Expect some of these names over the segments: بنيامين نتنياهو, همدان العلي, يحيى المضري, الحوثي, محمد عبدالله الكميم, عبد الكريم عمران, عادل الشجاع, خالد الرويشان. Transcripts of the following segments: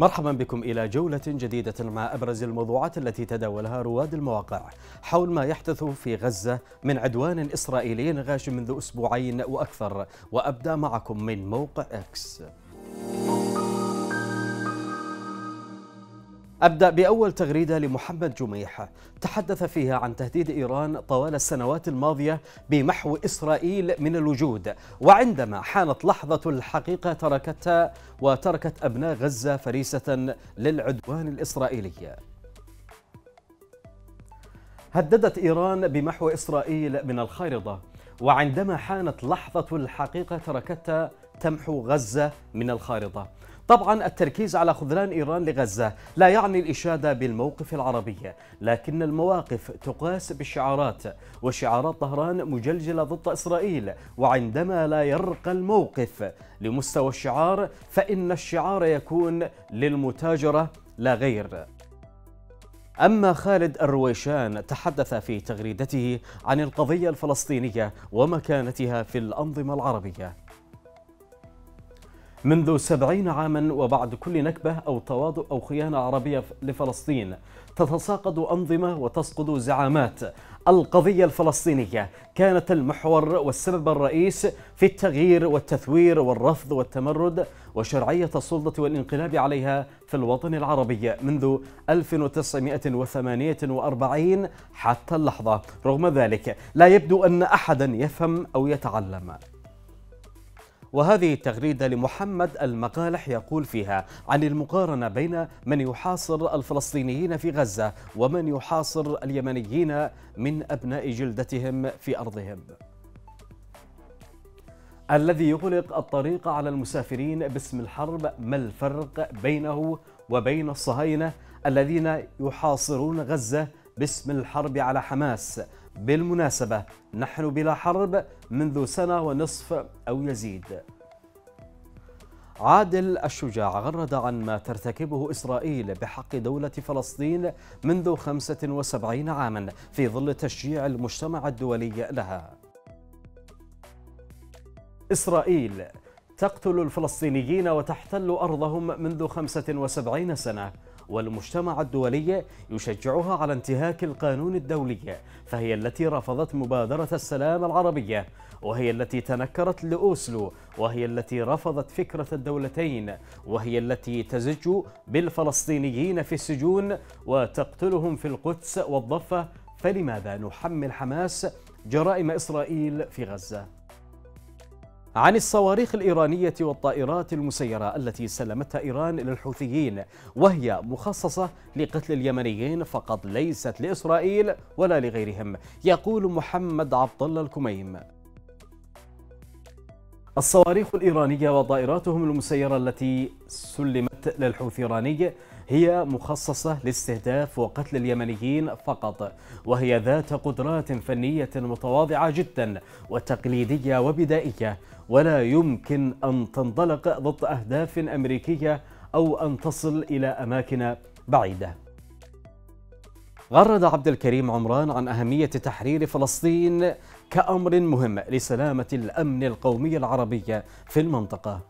مرحبا بكم إلى جولة جديدة مع أبرز الموضوعات التي تداولها رواد المواقع حول ما يحدث في غزة من عدوان إسرائيلي غاش منذ أسبوعين وأكثر. وأبدأ معكم من موقع إكس. أبدأ بأول تغريدة لمحمد جميح تحدث فيها عن تهديد إيران طوال السنوات الماضية بمحو إسرائيل من الوجود، وعندما حانت لحظة الحقيقة تركتها وتركت أبناء غزة فريسة للعدوان الإسرائيلي. هددت إيران بمحو إسرائيل من الخارطة، وعندما حانت لحظة الحقيقة تركتها تمحو غزة من الخارطة. طبعا التركيز على خذلان إيران لغزة لا يعني الإشادة بالموقف العربي، لكن المواقف تقاس بالشعارات، وشعارات طهران مجلجلة ضد إسرائيل، وعندما لا يرقى الموقف لمستوى الشعار فإن الشعار يكون للمتاجرة لا غير. أما خالد الرويشان تحدث في تغريدته عن القضية الفلسطينية ومكانتها في الأنظمة العربية. منذ 70 عاما وبعد كل نكبة أو تواضع أو خيانة عربية لفلسطين تتساقط أنظمة وتسقط زعامات. القضية الفلسطينية كانت المحور والسبب الرئيس في التغيير والتثوير والرفض والتمرد وشرعية السلطة والانقلاب عليها في الوطن العربي منذ 1948 حتى اللحظة. رغم ذلك لا يبدو أن أحدا يفهم أو يتعلم. وهذه التغريدة لمحمد المقالح يقول فيها عن المقارنة بين من يحاصر الفلسطينيين في غزة ومن يحاصر اليمنيين من أبناء جلدتهم في أرضهم، الذي يغلق الطريق على المسافرين باسم الحرب. ما الفرق بينه وبين الصهاينة الذين يحاصرون غزة باسم الحرب على حماس؟ بالمناسبة نحن بلا حرب منذ 1.5 سنة أو يزيد. عادل الشجاع غرد عن ما ترتكبه إسرائيل بحق دولة فلسطين منذ 75 عاما في ظل تشجيع المجتمع الدولي لها. إسرائيل تقتل الفلسطينيين وتحتل أرضهم منذ 75 سنة والمجتمع الدولي يشجعها على انتهاك القانون الدولي، فهي التي رفضت مبادرة السلام العربية، وهي التي تنكرت لأوسلو، وهي التي رفضت فكرة الدولتين، وهي التي تزج بالفلسطينيين في السجون وتقتلهم في القدس والضفة. فلماذا نحمل حماس جرائم إسرائيل في غزة؟ عن الصواريخ الإيرانية والطائرات المسيرة التي سلمتها إيران للحوثيين وهي مخصصة لقتل اليمنيين فقط، ليست لإسرائيل ولا لغيرهم. يقول محمد عبدالله الكميم: الصواريخ الإيرانية وطائراتهم المسيرة التي سلمت للحوثي الإيراني هي مخصصة لاستهداف وقتل اليمنيين فقط، وهي ذات قدرات فنية متواضعة جدا وتقليدية وبدائية، ولا يمكن أن تنطلق ضد أهداف أمريكية أو أن تصل إلى أماكن بعيدة. غرد عبد الكريم عمران عن أهمية تحرير فلسطين كأمر مهم لسلامة الأمن القومي العربي في المنطقة.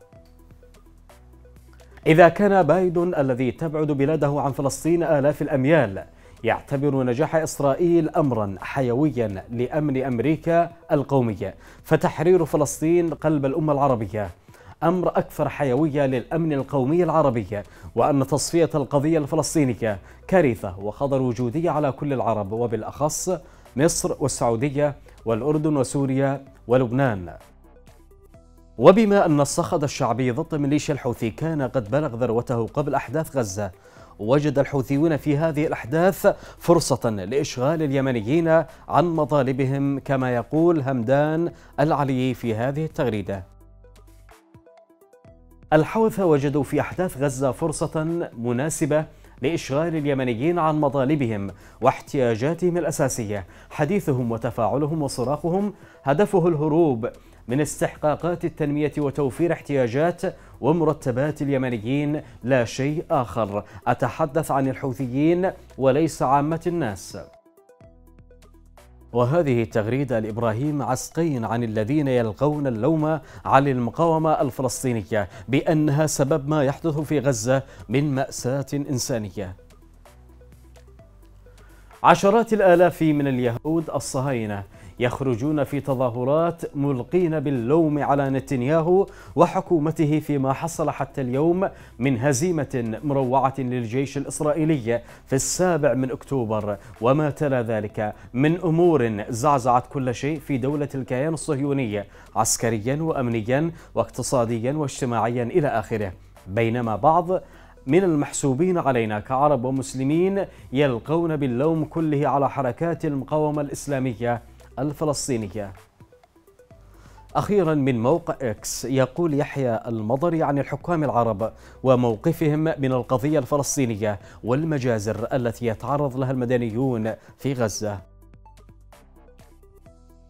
إذا كان بايدن الذي تبعد بلاده عن فلسطين آلاف الأميال يعتبر نجاح إسرائيل أمرا حيويا لأمن أمريكا القومية، فتحرير فلسطين قلب الأمة العربية أمر أكثر حيوية للأمن القومي العربي، وأن تصفية القضية الفلسطينية كارثة وخطر وجودي على كل العرب وبالأخص مصر والسعودية والأردن وسوريا ولبنان. وبما أن الصخب الشعبي ضد ميليشيا الحوثي كان قد بلغ ذروته قبل أحداث غزة، وجد الحوثيون في هذه الأحداث فرصة لإشغال اليمنيين عن مطالبهم، كما يقول همدان العلي في هذه التغريدة: الحوثة وجدوا في أحداث غزة فرصة مناسبة لإشغال اليمنيين عن مطالبهم واحتياجاتهم الأساسية. حديثهم وتفاعلهم وصراخهم هدفه الهروب من استحقاقات التنمية وتوفير احتياجات ومرتبات اليمنيين لا شيء آخر. أتحدث عن الحوثيين وليس عامة الناس. وهذه تغريدة لإبراهيم عسقين عن الذين يلقون اللوم على المقاومة الفلسطينية بأنها سبب ما يحدث في غزة من مأساة إنسانية. عشرات الآلاف من اليهود الصهاينة يخرجون في تظاهرات ملقين باللوم على نتنياهو وحكومته فيما حصل حتى اليوم من هزيمة مروعة للجيش الإسرائيلي في 7 أكتوبر وما تلا ذلك من أمور زعزعت كل شيء في دولة الكيان الصهيوني عسكريا وأمنيا واقتصاديا واجتماعيا إلى آخره، بينما بعض من المحسوبين علينا كعرب ومسلمين يلقون باللوم كله على حركات المقاومة الإسلامية الفلسطينية. أخيرا من موقع إكس يقول يحيى المضري عن الحكام العرب وموقفهم من القضية الفلسطينية والمجازر التي يتعرض لها المدنيون في غزة: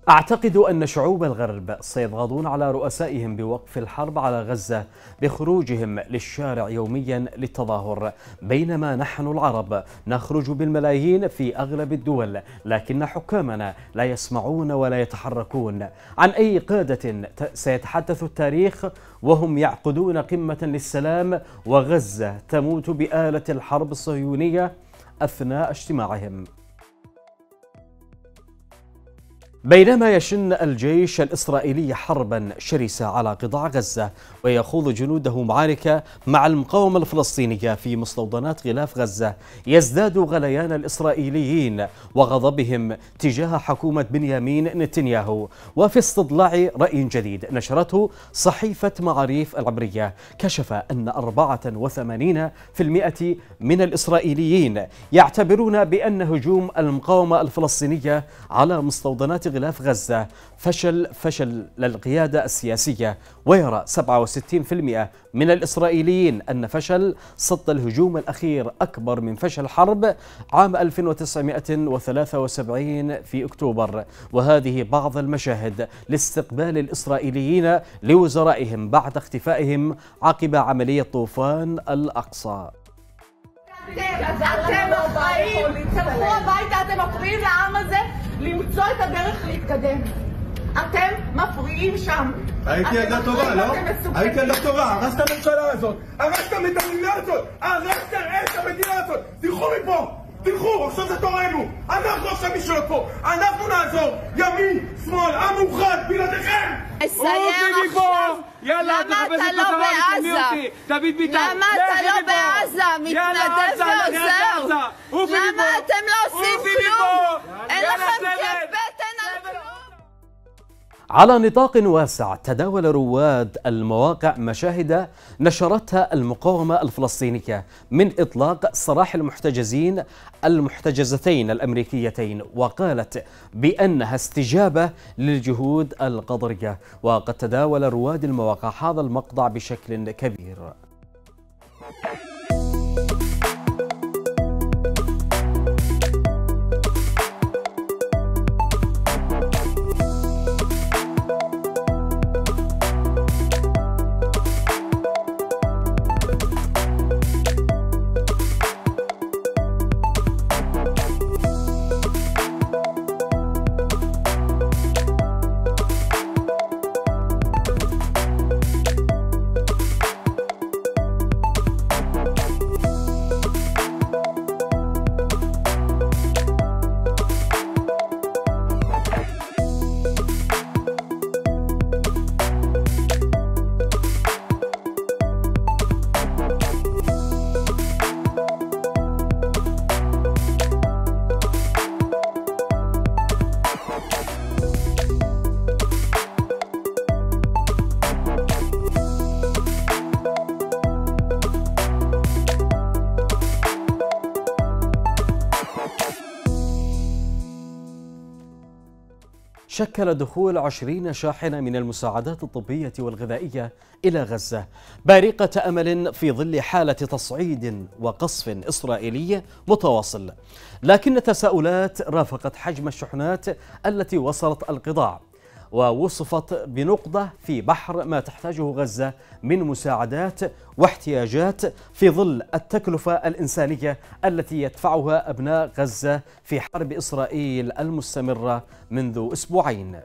أعتقد أن شعوب الغرب سيضغطون على رؤسائهم بوقف الحرب على غزة بخروجهم للشارع يوميا للتظاهر، بينما نحن العرب نخرج بالملايين في أغلب الدول، لكن حكامنا لا يسمعون ولا يتحركون. عن أي قادة سيتحدث التاريخ وهم يعقدون قمة للسلام وغزة تموت بآلة الحرب الصهيونية أثناء اجتماعهم؟ بينما يشن الجيش الإسرائيلي حربا شرسة على قطاع غزة ويخوض جنوده معارك مع المقاومة الفلسطينية في مستوطنات غلاف غزة، يزداد غليان الإسرائيليين وغضبهم تجاه حكومة بنيامين نتنياهو. وفي استطلاع رأي جديد نشرته صحيفة معاريف العبرية كشف أن 84% من الإسرائيليين يعتبرون بأن هجوم المقاومة الفلسطينية على مستوطنات غلاف غزة فشل للقيادة السياسية، ويرى 67% من الإسرائيليين أن فشل صد الهجوم الأخير أكبر من فشل حرب عام 1973 في أكتوبر. وهذه بعض المشاهد لاستقبال الإسرائيليين لوزرائهم بعد اختفائهم عقب عملية طوفان الأقصى. אתם מפריעים לעם הזה למצוא את הדרך להתקדם. אתם מפריעים שם. הייתי ילדה טובה, לא? הייתי ילדה טובה, הרסת הממשלה הזאת, הרסת את המדינה הזאת, הרסת את המדינה הזאת. תלכו מפה, תלכו, עכשיו זה תורנו. אנחנו עכשיו משלוט פה, אנחנו נעזור. ימין, שמאל, עם מאוחד, בלעדיכם. אסיים עכשיו. למה אתה לא בעזה? למה אתה לא בעזה? מתנדב ועוזר? למה אתם לא עושים כלום? אין לכם כאב בטן על כלום. على نطاق واسع تداول رواد المواقع مشاهد نشرتها المقاومة الفلسطينية من إطلاق سراح المحتجزتين الأمريكيتين، وقالت بأنها استجابة للجهود القطرية. وقد تداول رواد المواقع هذا المقطع بشكل كبير. شكل دخول 20 شاحنة من المساعدات الطبية والغذائية إلى غزة بارقة أمل في ظل حالة تصعيد وقصف إسرائيلي متواصل، لكن تساؤلات رافقت حجم الشحنات التي وصلت القطاع، ووصفت بنقطة في بحر ما تحتاجه غزة من مساعدات واحتياجات في ظل التكلفة الإنسانية التي يدفعها أبناء غزة في حرب إسرائيل المستمرة منذ أسبوعين.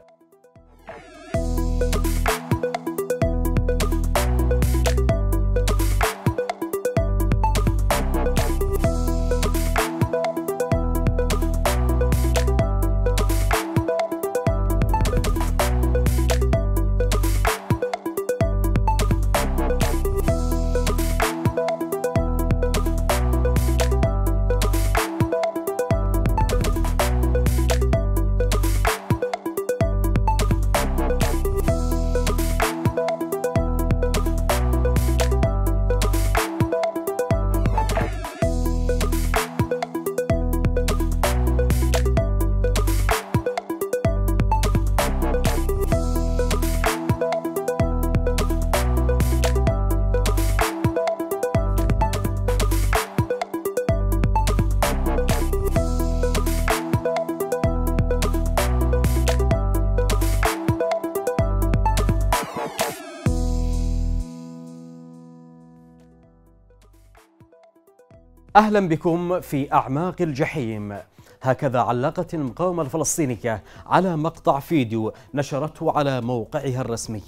أهلا بكم في أعماق الجحيم. هكذا علقت المقاومة الفلسطينية على مقطع فيديو نشرته على موقعها الرسمي.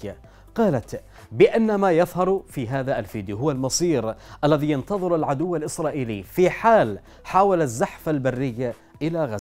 قالت بأن ما يظهر في هذا الفيديو هو المصير الذي ينتظر العدو الإسرائيلي في حال حاول الزحف البري إلى غزة.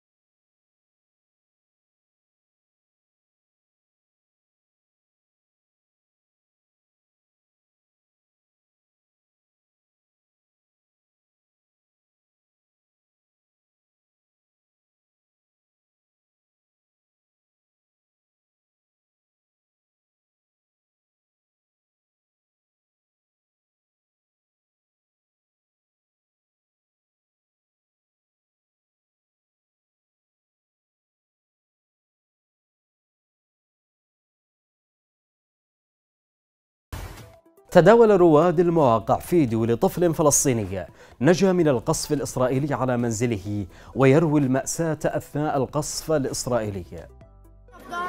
تداول رواد المواقع فيديو لطفل فلسطيني نجا من القصف الإسرائيلي على منزله ويروي المأساة أثناء القصف الإسرائيلي. كنا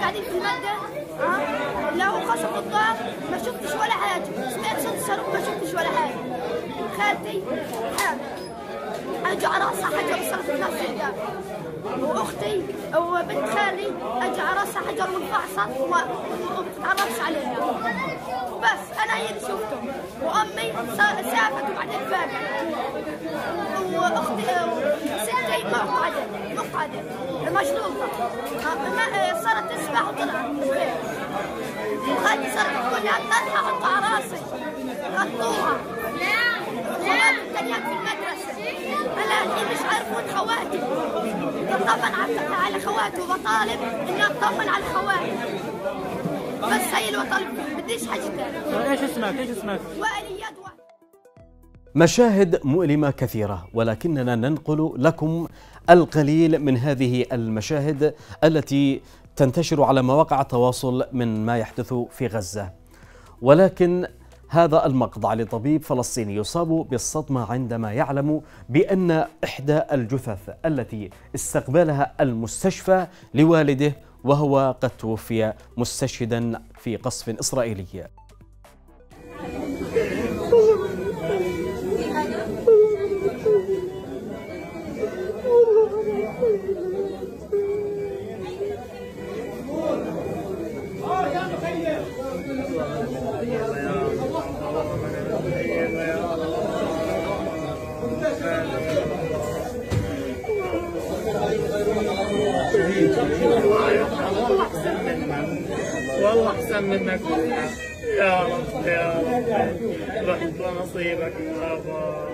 قاعدين في المادة لو قصفوا الدار ما شفتش ولا حاجة، سمعت صوت الصاروخ ما شفتش ولا حاجة. خالتي حامل اجى على راسها حجر صار في نفس الدار، واختي وبنت خالي اجى على راسها حجر وانفعصت وما تعرفش عليها، بس انا هي اللي شفتهم، وامي سافت وبعدين فاقت، واختي ستي مقعده مجنونه صارت تسبح وطلعت من البيت، وخالتي صارت تقول لي طلعها حطها على راسي غطوها، وخواتي الثانيات في المدرسه. أنا مش عارفون خواتي، بطمن على خواتي وبطالب إني أطمن على خواتي، بس هي اللي بطالب بديش حاجة ثانية. إيش اسمك؟ إيش اسمك؟ وآليات مشاهد مؤلمة كثيرة، ولكننا ننقل لكم القليل من هذه المشاهد التي تنتشر على مواقع التواصل من ما يحدث في غزة. ولكن هذا المقطع لطبيب فلسطيني يصاب بالصدمة عندما يعلم بأن إحدى الجثث التي استقبلها المستشفى لوالده وهو قد توفي مستشهدا في قصف إسرائيلي. والله احسن منك يا رب يا رب، رحت نصيبك يا رب.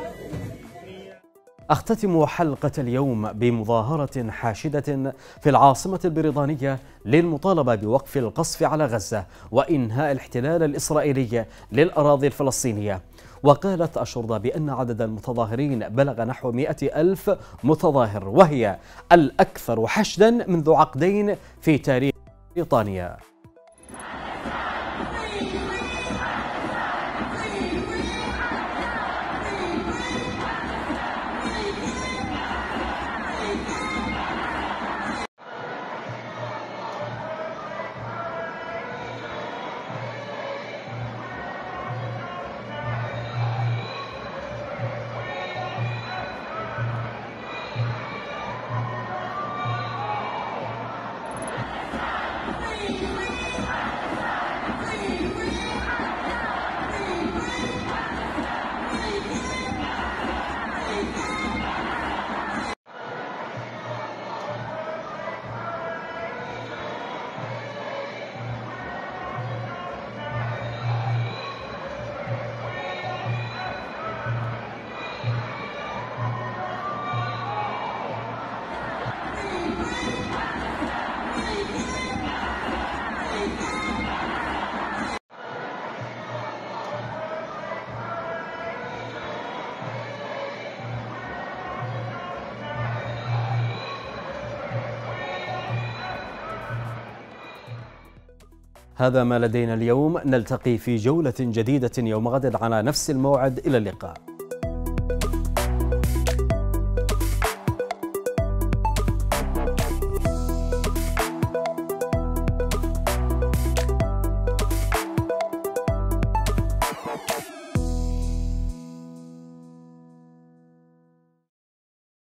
أختتم حلقة اليوم بمظاهرة حاشدة في العاصمة البريطانية للمطالبة بوقف القصف على غزة وإنهاء الاحتلال الإسرائيلي للأراضي الفلسطينية. وقالت الشرطة بأن عدد المتظاهرين بلغ نحو 100,000 متظاهر، وهي الأكثر حشدا منذ عقدين في تاريخ بريطانيا. هذا ما لدينا اليوم، نلتقي في جولة جديدة يوم غد على نفس الموعد، إلى اللقاء.